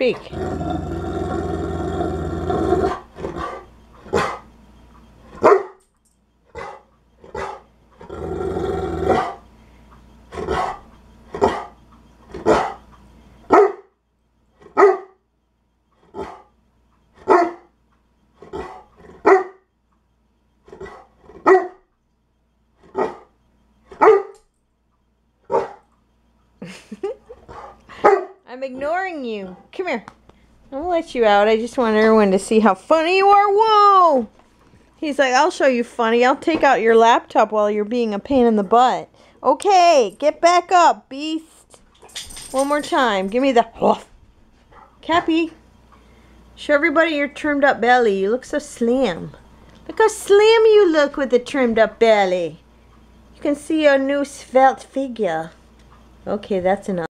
speak. I'm ignoring you. Come here. I'll let you out. I just want everyone to see how funny you are. Whoa! He's like, I'll show you funny. I'll take out your laptop while you're being a pain in the butt. Okay, get back up, beast. One more time. Give me the... Oh. Cappy, show everybody your trimmed up belly. You look so slim. Look how slim you look with the trimmed up belly. You can see your new svelte figure. Okay, that's enough.